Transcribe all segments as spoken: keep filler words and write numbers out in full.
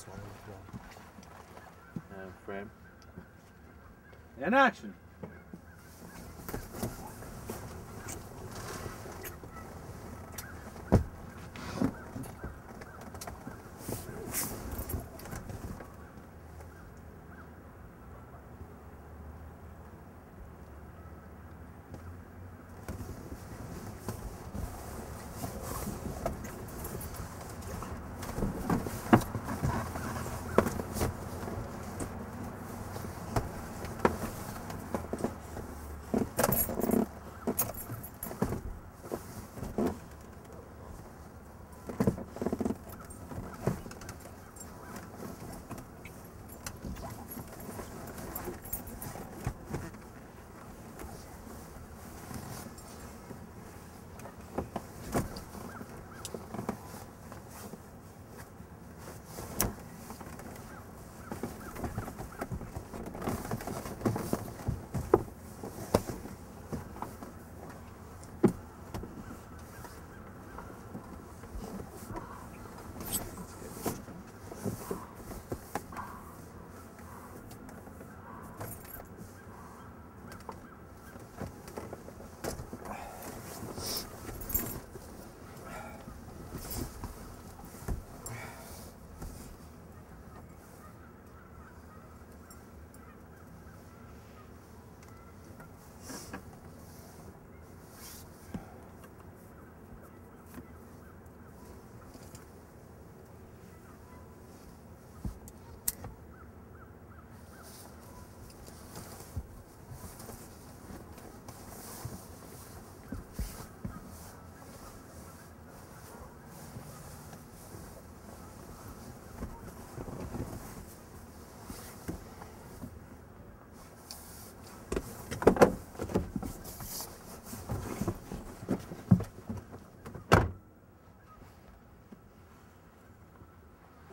last one with one. Uh, frame. In action!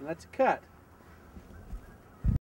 That's a cut.